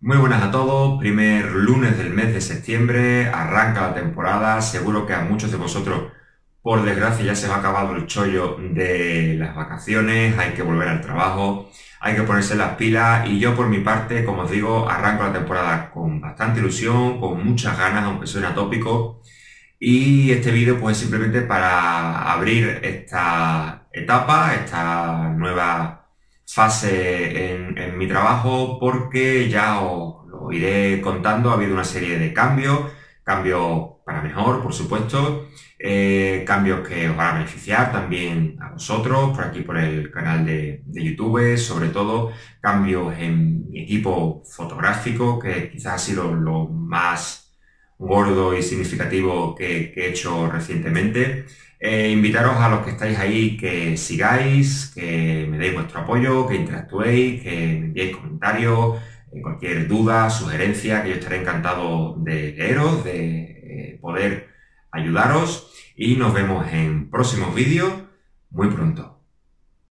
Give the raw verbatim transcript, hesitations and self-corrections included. Muy buenas a todos, primer lunes del mes de septiembre, arranca la temporada, seguro que a muchos de vosotros, por desgracia, ya se va acabado el chollo de las vacaciones, hay que volver al trabajo, hay que ponerse las pilas y yo por mi parte, como os digo, arranco la temporada con bastante ilusión, con muchas ganas, aunque suene atópico, y este vídeo pues es simplemente para abrir esta etapa, esta nueva fase en, en mi trabajo, porque ya os lo iré contando. Ha habido una serie de cambios, cambios para mejor, por supuesto, eh, cambios que os van a beneficiar también a vosotros, por aquí por el canal de, de YouTube, sobre todo cambios en mi equipo fotográfico, que quizás ha sido lo más gordo y significativo que, que he hecho recientemente. Eh, invitaros a los que estáis ahí que sigáis, que me deis vuestro apoyo, que interactuéis, que me enviéis comentarios, eh, cualquier duda, sugerencia, que yo estaré encantado de leeros, de eh, poder ayudaros, y nos vemos en próximos vídeos muy pronto.